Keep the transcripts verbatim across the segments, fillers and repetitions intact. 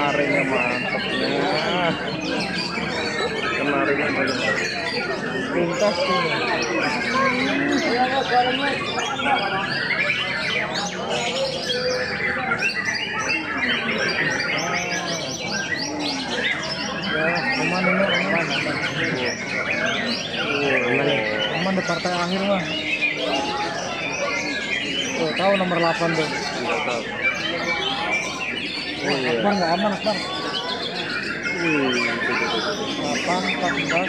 Kenarinya mantap ya. Kenarinya mantap. Pintas tuh. Aman di partai akhir mah. Oh, tahu nomor delapan tuh. Oh, iya. Akbar nggak aman, Akbar. Wih, delapan, empat belas.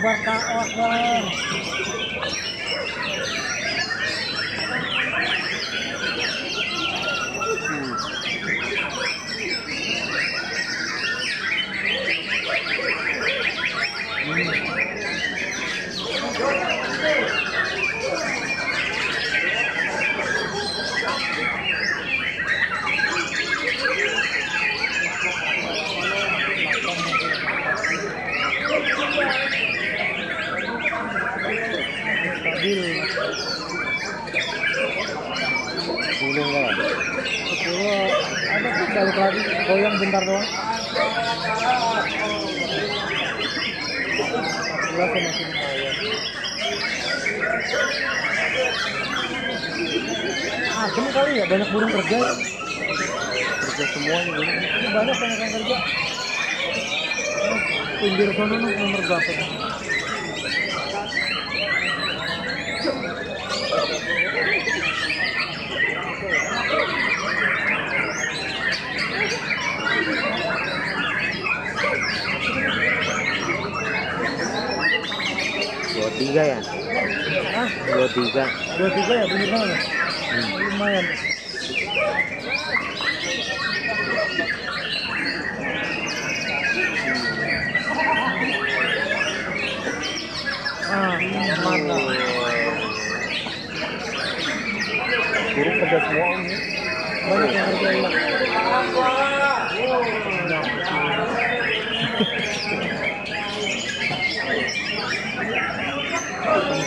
Akbar, Kak Akbar. Balik lagi, goyang bentar doang. Ah, gini kali ya, banyak burung kerja. Kerja semuanya gini. Ini banyak banyak yang kerja. Pinggir sana nomor berapa? Tiga ya, ah, dua tiga, dua tiga ya, bener mana? Hmm. Lumayan. Ah, mana? Burung kerja semua ini, banyak yang kerja enak. Oh.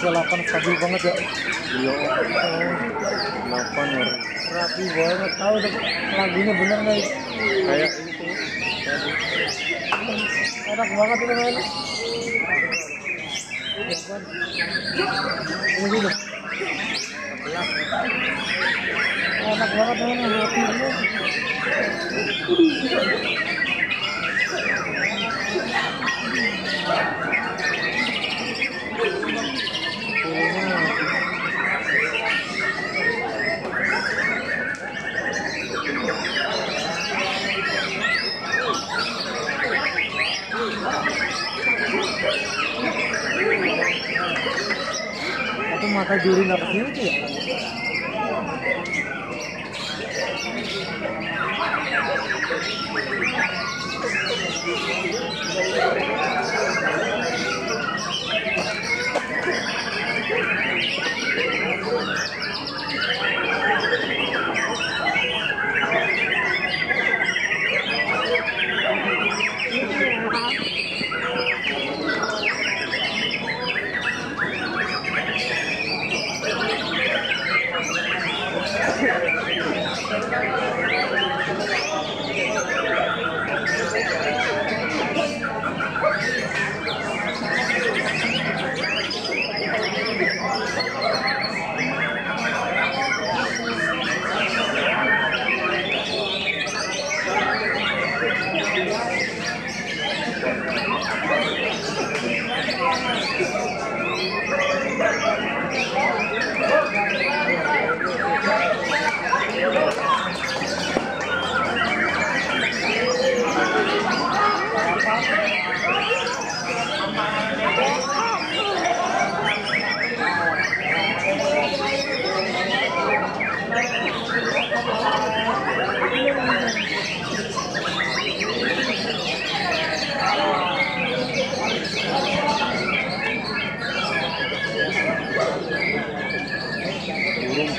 delapan stabil banget ya. Iya. delapan rapi banget. Tahu lagunya bener nih. Kayak itu. Enak banget ini mainnya. Ini gitu. Enak banget mainnya rapinya. Mata juri nggak kesini tuh ya?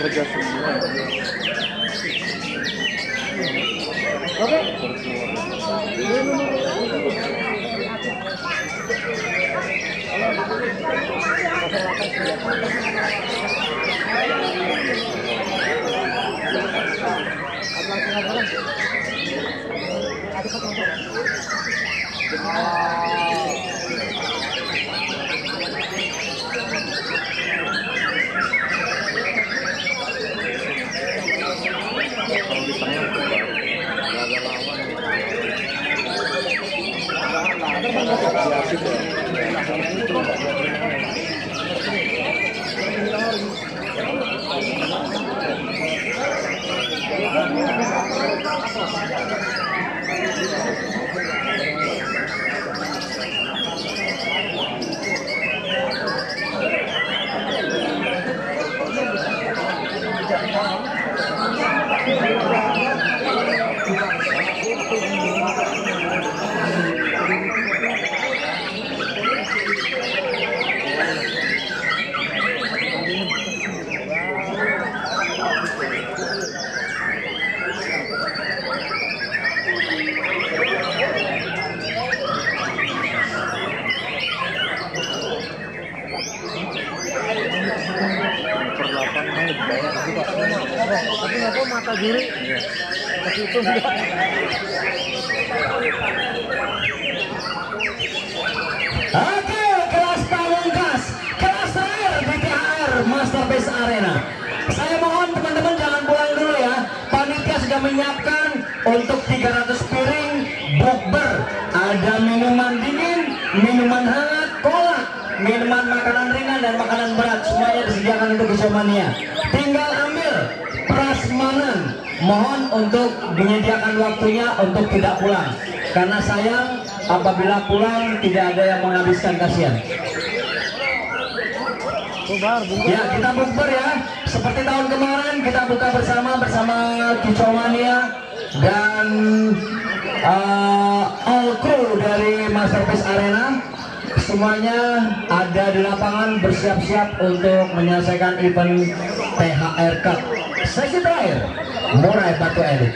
Terima kasih. banyak juga. Tapi aku mata juri ke situ juga. Oke, kelas pawang gas, kelas terakhir di K H R Masterpiece Arena. Saya mohon teman-teman jangan pulang dulu ya. Panitia sudah menyiapkan untuk tiga ratus piring bukber. Ada minuman dingin, minuman hangat, kolak, minuman makanan ringan dan makanan berat. Semuanya disediakan untuk Kicaumania. Tinggal ambil prasmanan. Mohon untuk menyediakan waktunya untuk tidak pulang. Karena sayang apabila pulang tidak ada yang menghabiskan, kasihan. Ya, kita bukber ya. Seperti tahun kemarin kita buka bersama bersama Kicaumania dan uh, all crew dari Masterpiece Arena. Semuanya ada di lapangan bersiap-siap untuk menyelesaikan event T H R Cup. Sesi terakhir, Murai Batu Elit.